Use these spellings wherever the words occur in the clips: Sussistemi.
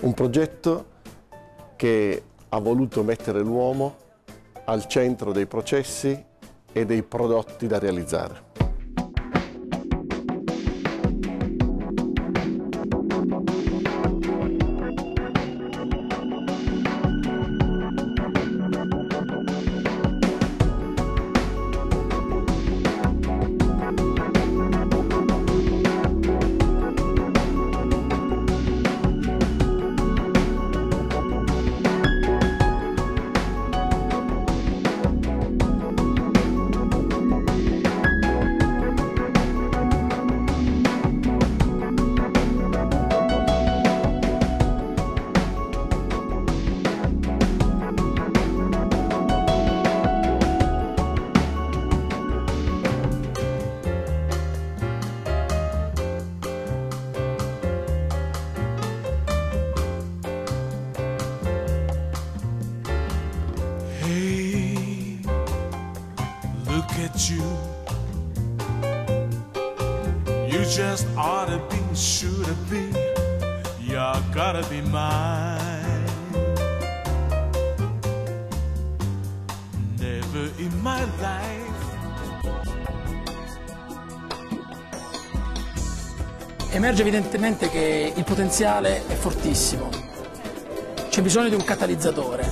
Un progetto che ha voluto mettere l'uomo al centro dei processi e dei prodotti da realizzare. You just ought to be, should be, you gotta be mine. Never in my life. Emerge evidentemente che il potenziale è fortissimo. C'è bisogno di un catalizzatore,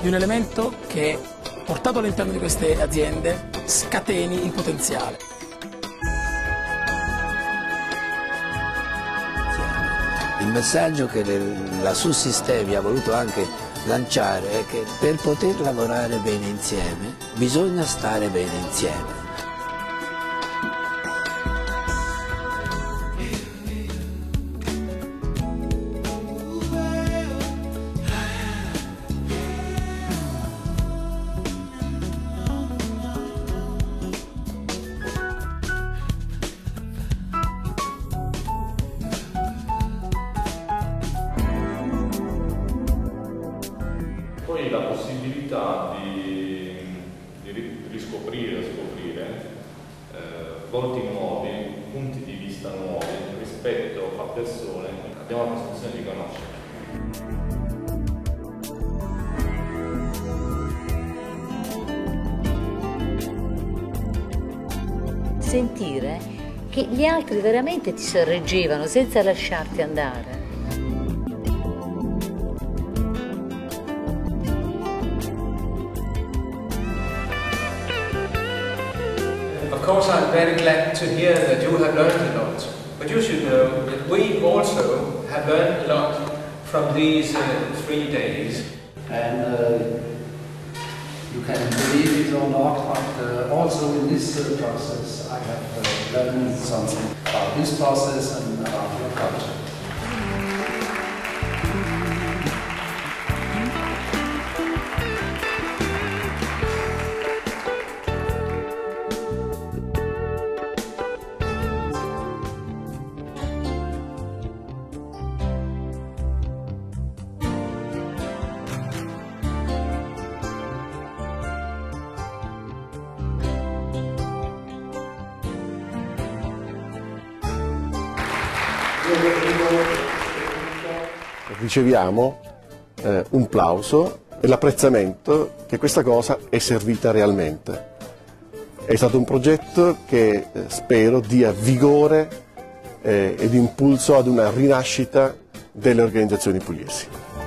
di un elemento che, portato all'interno di queste aziende, scateni il potenziale. Il messaggio che la Sussistemi ha voluto anche lanciare è che per poter lavorare bene insieme bisogna stare bene insieme. Poi la possibilità di scoprire volti nuovi, punti di vista nuovi rispetto a persone, abbiamo la possibilità di conoscere. Sentire che gli altri veramente ti sorreggevano senza lasciarti andare. Of course, I'm very glad to hear that you have learned a lot, but you should know that we also have learned a lot from these 3 days. And you can believe it or not, but also in this process I have learned something about this process and about your culture. Riceviamo un plauso e l'apprezzamento che questa cosa è servita realmente. È stato un progetto che spero dia vigore ed impulso ad una rinascita delle organizzazioni pugliesi.